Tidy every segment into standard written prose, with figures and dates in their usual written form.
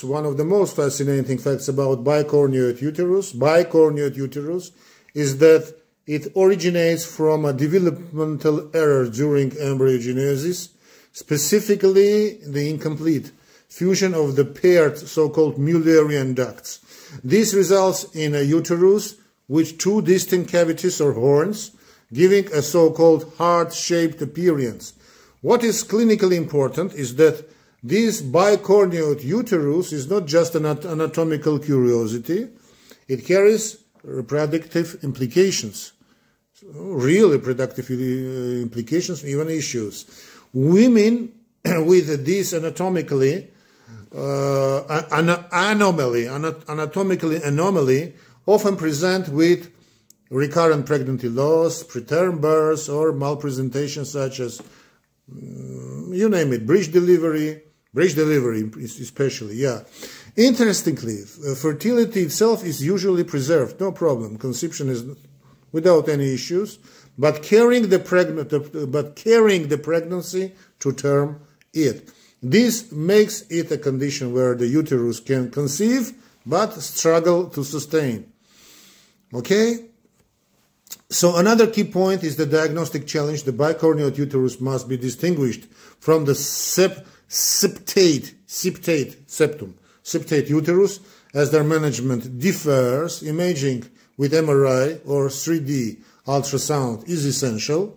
One of the most fascinating facts about bicornuate uterus is that it originates from a developmental error during embryogenesis, specifically the incomplete fusion of the paired so-called Müllerian ducts. This results in a uterus with two distinct cavities or horns, giving a so-called heart-shaped appearance. What is clinically important is that this bicornuate uterus is not just an anatomical curiosity, it carries reproductive implications, real reproductive implications, even issues. Women with this anatomically anomaly often present with recurrent pregnancy loss, preterm births, or malpresentations such as, you name it, breech delivery especially, yeah. Interestingly, fertility itself is usually preserved, no problem. Conception is without any issues, but carrying the pregnancy to term it. This makes it a condition where the uterus can conceive, but struggle to sustain. Okay? So another key point is the diagnostic challenge. The bicornuate uterus must be distinguished from the septate uterus, as their management differs. Imaging with MRI or 3D ultrasound is essential,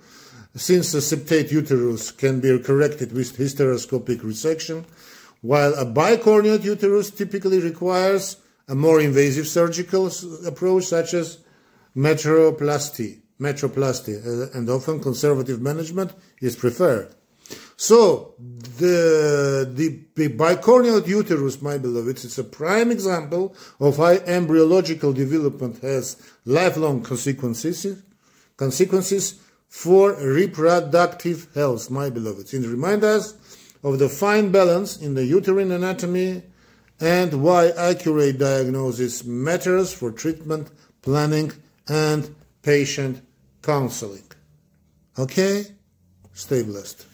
since a septate uterus can be corrected with hysteroscopic resection, while a bicornuate uterus typically requires a more invasive surgical approach, such as metroplasty, and often conservative management is preferred. So, the bicornuate uterus, my beloveds, it's a prime example of how embryological development has lifelong consequences for reproductive health, my beloveds. It reminds us of the fine balance in the uterine anatomy and why accurate diagnosis matters for treatment planning and patient counseling. Okay? Stay blessed.